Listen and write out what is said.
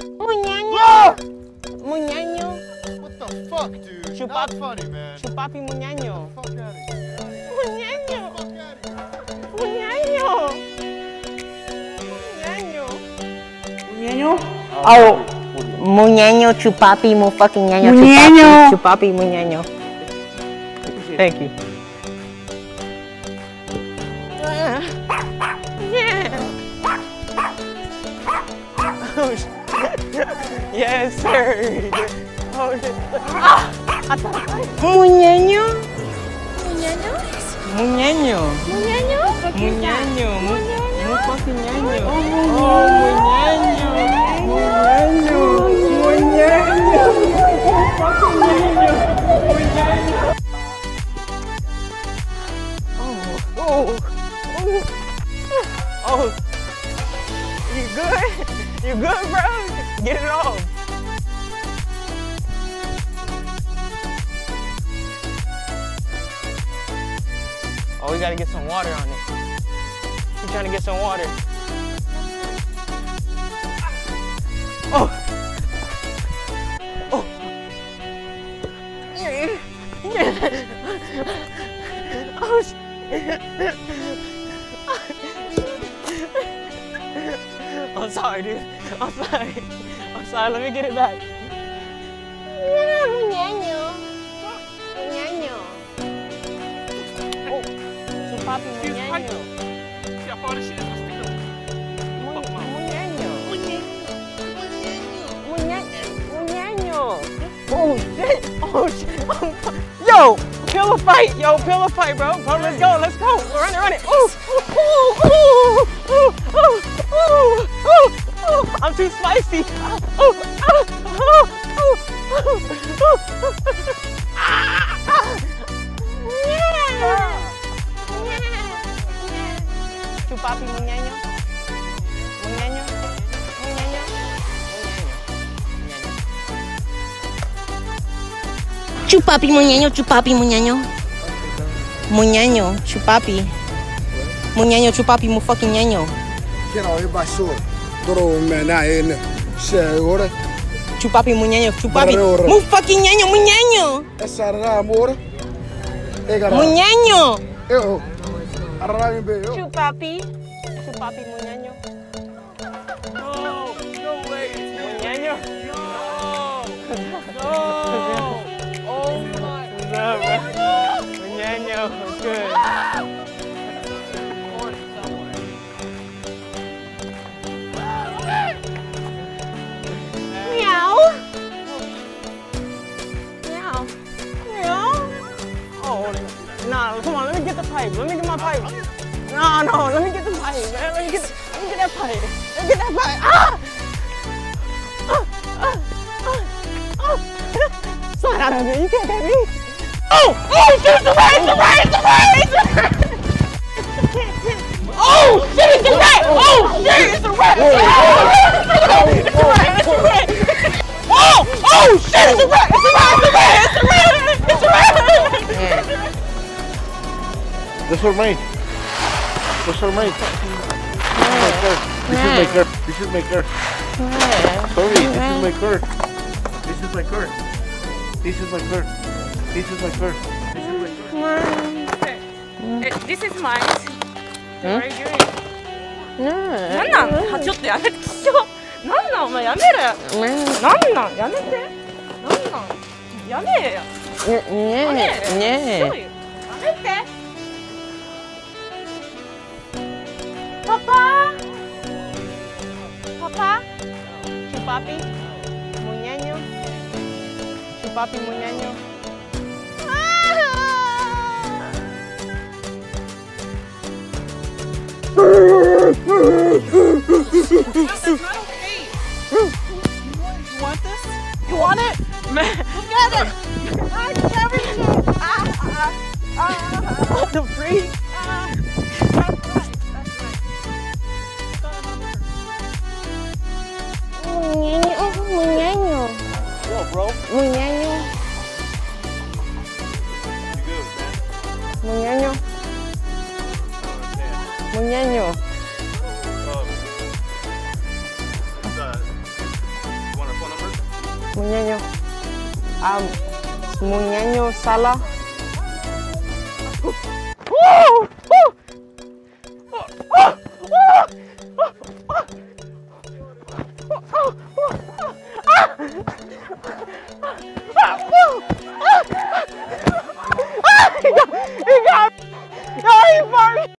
MUYAYO! MUYAYO! What the fuck, dude? Not funny, man. Chupapi MUYAYO. Fuck out of here. MUYAYO! Fuck out of here. MUYAYO! MUYAYO! MUYAYO? Oh! MUYAYO, Chupapi, Mu fucking Yayo, Chupapi, Chupapi MUYAYO. Thank you. Yeah. Yes, sir. Oh, ah, MUYAYO. MUYAYO. MUYAYO. MUYAYO. MUYAYO. MUYAYO. Oh, MUYAYO. MUYAYO. MUYAYO. MUYAYO. Oh, oh, oh, oh. You good? You good, bro? Get it off. Oh, we gotta get some water on it. We're trying to get some water. Oh! Oh! Oh, shit. I'm sorry, dude. I'm sorry. I'm sorry, let me get it back. MUYAYO. MUYAYO. Oh, Chupapi MUYAYO. See how far this shit is gonna stick up. MUYAYO. MUYAYO. Oh shit. Oh shit. Yo, pillow fight. Yo, pillow fight, bro. Bro, let's go. Let's go. Run it, run it. Ooh. I'm too spicy. Oh, oh, oh, oh, oh, oh, oh. Ah. Yeah. Chupapi MUYAYO. MUYAYO. MUYAYO. MUYAYO. Chupapi MUYAYO. Chupapi MUYAYO. MUYAYO. Chupapi. MUYAYO. Chupapi mu fucking yayo. Get all your basura. Chupapi MUYAYO, Chupapi mu fucking yayo, MUYAYO. MUYAYO. Chupapi, Chupapi MUYAYO. No, no way. MUYAYO. No, no. Oh my. MUYAYO, good. Nah, come on, let me get the pipe. Let me get my pipe. No, no, let me get the pipe, man. Let me get that pipe. Let me get that pipe. Ah! Ah! Ah! Ah! Slide out of it. You can't get me. Oh! Oh! Shoot! It's the right! It's the right! It's the right! It's the right! Oh! Shit! It's the right! Oh! Shit! It's the right! It's the right! It's the right! It's the right! Oh! Oh! Shit! It's the right! It's the right! It's the right! It's the right! That's all mine. That's all mine. This is my car. Sorry, this is my car. This is my car. This is my car. This is my car. This is my car. This is mine. What are you doing? No. ちょっとやめて。なんなんお前やめろ。なんなんやめて。なんなんやめえや。ねえ。やめて。 Papa! Papa! Chupapi MUYAYO. Chupapi MUYAYO. That's not okay. You want this? You want it? Man. Look at it! I got everything! What the freak? Bro? MUYAYO. You good, man? MUYAYO. MUYAYO. Oh. Muyayo. Muyayo Salah.